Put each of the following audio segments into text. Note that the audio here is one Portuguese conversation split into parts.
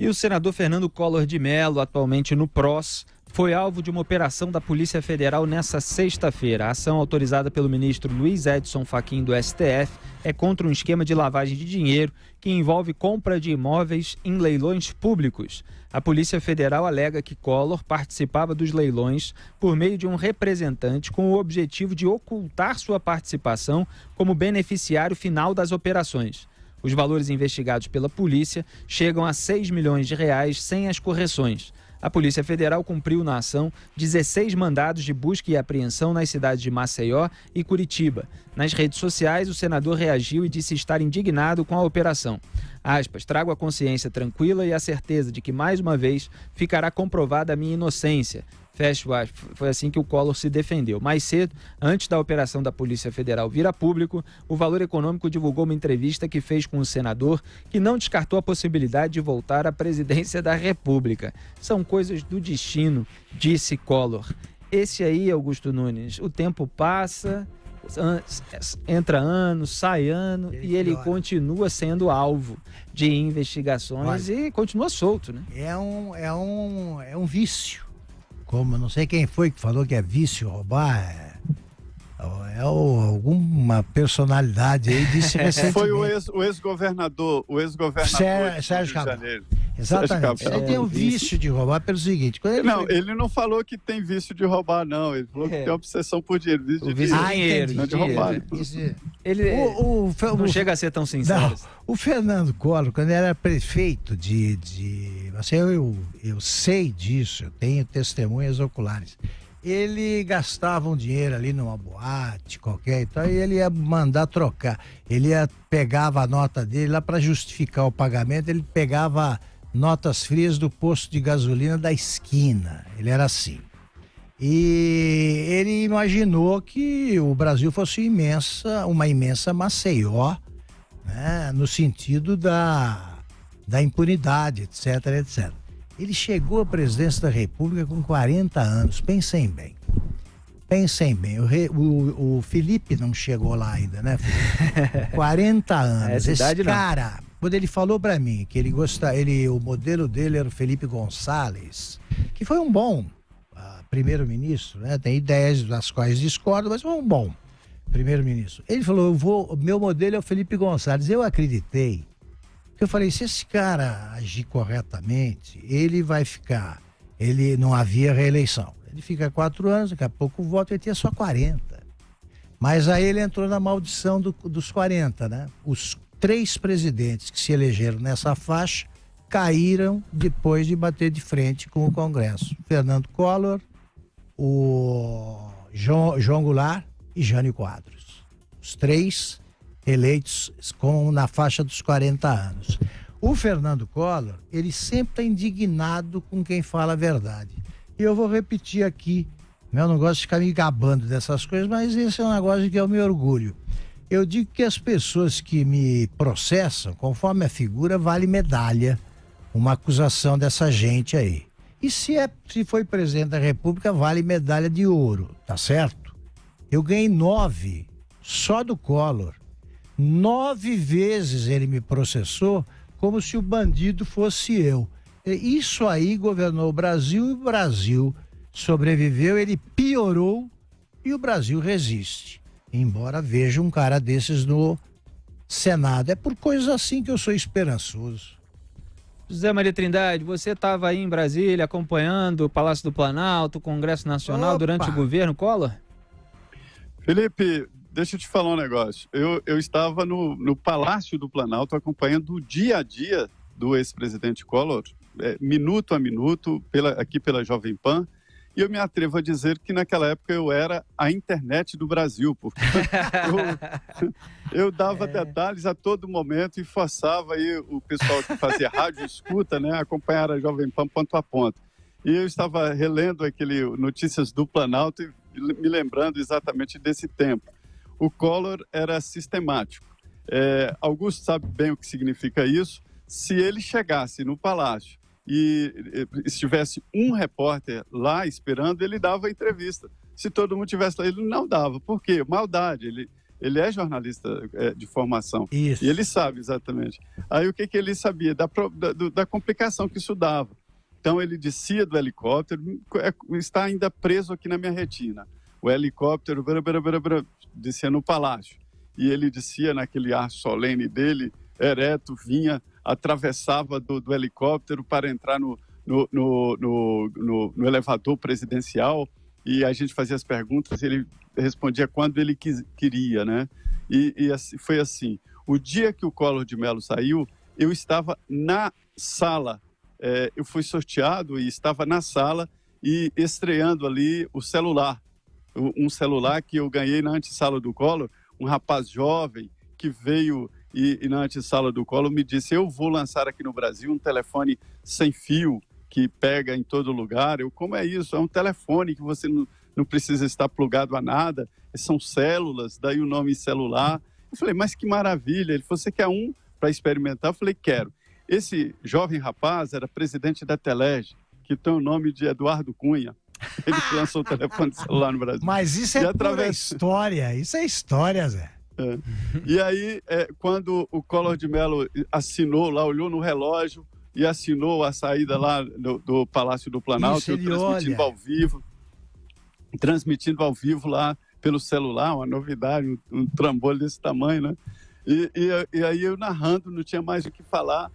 E o senador Fernando Collor de Mello, atualmente no PROS, foi alvo de uma operação da Polícia Federal nesta sexta-feira. A ação autorizada pelo ministro Luiz Edson Fachin do STF é contra um esquema de lavagem de dinheiro que envolve compra de imóveis em leilões públicos. A Polícia Federal alega que Collor participava dos leilões por meio de um representante com o objetivo de ocultar sua participação como beneficiário final das operações. Os valores investigados pela polícia chegam a 6 milhões de reais sem as correções. A Polícia Federal cumpriu na ação 16 mandados de busca e apreensão nas cidades de Maceió e Curitiba. Nas redes sociais, o senador reagiu e disse estar indignado com a operação. Aspas, trago a consciência tranquila e a certeza de que, mais uma vez, ficará comprovada a minha inocência. Fecho aspas. Foi assim que o Collor se defendeu. Mais cedo, antes da operação da Polícia Federal vir a público, o Valor Econômico divulgou uma entrevista que fez com o senador, que não descartou a possibilidade de voltar à presidência da República. São coisas do destino, disse Collor. Esse aí, Augusto Nunes, o tempo passa, entra ano, sai ano, e ele continua sendo alvo de investigações e continua solto, né? É um vício. Como, não sei quem foi que falou que é vício roubar, é alguma personalidade aí disse recentemente. Foi o ex-governador, Sérgio Cabral. Exatamente. Ele tem um vício de roubar pelo seguinte. Ele não falou que tem vício de roubar, não. Ele falou que tem obsessão por dinheiro. Não chega a ser tão sincero. O Fernando Collor, quando era prefeito de Maceió, eu sei disso, eu tenho testemunhas oculares. Ele gastava um dinheiro ali numa boate qualquer e tal, e ele ia mandar trocar. Ele pegava a nota dele lá para justificar o pagamento, ele pegava notas frias do posto de gasolina da esquina. Ele era assim. E ele imaginou que o Brasil fosse uma imensa Maceió, né, no sentido da impunidade, etc, etc. Ele chegou à presidência da República com 40 anos, pensem bem, o Felipe não chegou lá ainda, né, Felipe? 40 anos, esse cara, quando ele falou pra mim que ele gostava, o modelo dele era o Felipe Gonçalves, que foi um bom primeiro-ministro, né, tem ideias das quais discordo, mas foi um bom primeiro-ministro. Ele falou, meu modelo é o Felipe Gonçalves, eu acreditei. Eu falei, se esse cara agir corretamente, ele vai ficar. Ele não havia reeleição. Ele fica 4 anos, daqui a pouco o voto, ele tinha só 40. Mas aí ele entrou na maldição dos 40, né? Os 3 presidentes que se elegeram nessa faixa caíram depois de bater de frente com o Congresso. Fernando Collor, o João Goulart e Jânio Quadros. Os 3 eleitos na faixa dos 40 anos. O Fernando Collor, ele sempre está indignado com quem fala a verdade. E eu vou repetir aqui, eu não gosto de ficar me gabando dessas coisas, mas esse é um negócio que eu me orgulho. Eu digo que as pessoas que me processam, conforme a figura, vale medalha uma acusação dessa gente aí. E se foi presidente da República, vale medalha de ouro, tá certo? Eu ganhei 9 só do Collor. 9 vezes ele me processou como se o bandido fosse eu. Isso aí governou o Brasil e o Brasil sobreviveu, ele piorou e o Brasil resiste. Embora veja um cara desses no Senado. É por coisas assim que eu sou esperançoso. José Maria Trindade, você estava aí em Brasília acompanhando o Palácio do Planalto, o Congresso Nacional durante o governo Collor? Felipe, deixa eu te falar um negócio. Eu estava no Palácio do Planalto acompanhando o dia a dia do ex-presidente Collor, minuto a minuto, aqui pela Jovem Pan, e eu me atrevo a dizer que naquela época eu era a internet do Brasil, porque eu dava detalhes a todo momento e forçava aí o pessoal que fazia rádio escuta, né, acompanhar a Jovem Pan ponto a ponto. E eu estava relendo aquele Notícias do Planalto e me lembrando exatamente desse tempo. O Collor era sistemático. Augusto sabe bem o que significa isso. Se ele chegasse no Palácio e estivesse um repórter lá esperando, ele dava entrevista. Se todo mundo estivesse lá, ele não dava. Por quê? Maldade. Ele, Ele é jornalista de formação. Isso. E ele sabe exatamente. Aí o que, que ele sabia? Da complicação que isso dava. Então ele descia do helicóptero, está ainda preso aqui na minha retina. O helicóptero descia no palácio. E ele descia naquele ar solene dele, ereto, vinha, atravessava do helicóptero para entrar no elevador presidencial, e a gente fazia as perguntas, ele respondia quando ele queria, né? E foi assim. O dia que o Collor de Mello saiu, eu estava na sala, eu fui sorteado e estava na sala e estreando ali o celular, um celular que eu ganhei na antessala do Collor, um rapaz jovem que veio e na antessala do Collor me disse: eu vou lançar aqui no Brasil um telefone sem fio que pega em todo lugar. Eu, como é isso? É um telefone que você não precisa estar plugado a nada, são células, daí o nome celular. Eu falei, mas que maravilha. Ele falou, você quer um para experimentar? Eu falei, quero. Esse jovem rapaz era presidente da Telege, que tem o nome de Eduardo Cunha. Ele lançou o telefone celular no Brasil. Mas isso é história, isso é história, Zé. É. E aí, quando o Collor de Mello assinou lá, olhou no relógio e assinou a saída lá do Palácio do Planalto, isso, eu transmitindo ao vivo, lá pelo celular, uma novidade, um trambolho desse tamanho, né? E aí eu narrando, não tinha mais o que falar,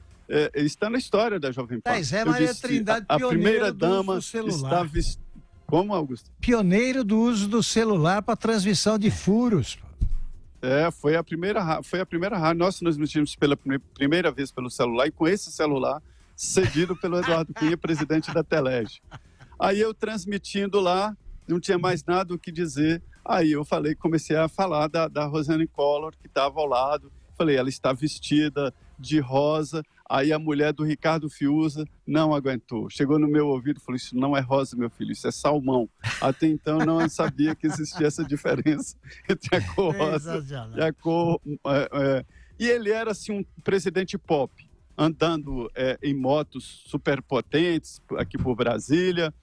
está na história da Jovem Pan. Mas é Maria Trindade, a primeira dama está vestida. Como, Augusto? Pioneiro do uso do celular para transmissão de furos. Foi a primeira rádio. Nós transmitimos pela primeira vez pelo celular, e com esse celular cedido pelo Eduardo Cunha, presidente da Telege. Aí eu transmitindo lá, não tinha mais nada o que dizer. Aí eu falei, comecei a falar da Rosane Collor, que estava ao lado. Falei, ela está vestida de rosa. Aí a mulher do Ricardo Fiuza não aguentou. Chegou no meu ouvido e falou, isso não é rosa, meu filho, isso é salmão. Até então não sabia que existia essa diferença entre a cor rosa e a cor... E ele era assim, um presidente pop, andando em motos superpotentes aqui por Brasília,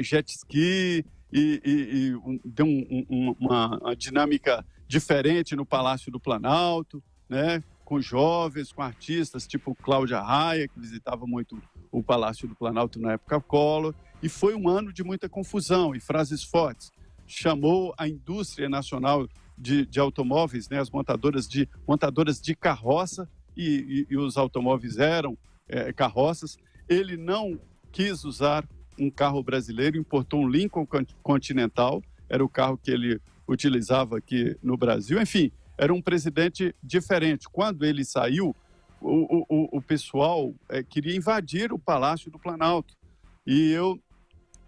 jet ski, e deu uma dinâmica diferente no Palácio do Planalto, né? Com jovens, com artistas, tipo Cláudia Raia, que visitava muito o Palácio do Planalto na época Collor, e foi um ano de muita confusão e frases fortes. Chamou a indústria nacional de automóveis, né, as montadoras de carroça, e os automóveis eram carroças. Ele não quis usar um carro brasileiro, importou um Lincoln Continental, era o carro que ele utilizava aqui no Brasil, enfim... Era um presidente diferente. Quando ele saiu, o pessoal queria invadir o Palácio do Planalto. E eu,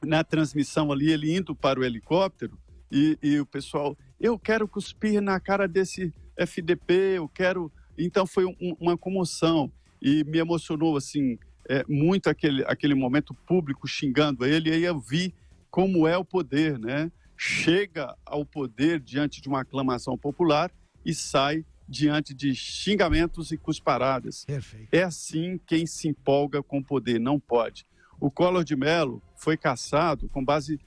na transmissão ali, ele indo para o helicóptero, e o pessoal, eu quero cuspir na cara desse FDP, eu quero... Então foi uma comoção. E me emocionou, assim, muito aquele momento público xingando ele. E aí eu vi como é o poder, né? Chega ao poder diante de uma aclamação popular e sai diante de xingamentos e cusparadas. Perfeito. É assim quem se empolga com o poder, não pode. O Collor de Mello foi cassado com base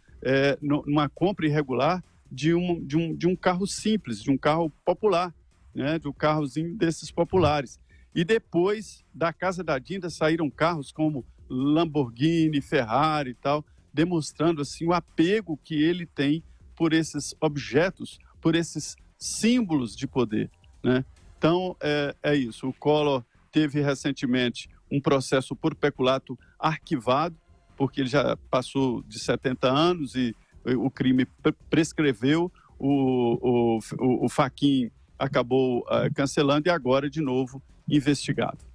numa compra irregular de um carro simples, de um carro popular, né, de um carrozinho desses populares. E depois, da casa da Dinda, saíram carros como Lamborghini, Ferrari e tal, demonstrando assim o apego que ele tem por esses objetos, por esses símbolos de poder, né? Então, é isso. O Collor teve recentemente um processo por peculato arquivado, porque ele já passou de 70 anos e o crime prescreveu, o Fachin acabou cancelando e agora, de novo, investigado.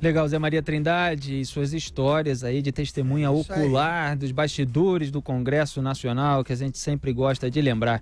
Legal, Zé Maria Trindade e suas histórias aí de testemunha ocular dos bastidores do Congresso Nacional, que a gente sempre gosta de lembrar.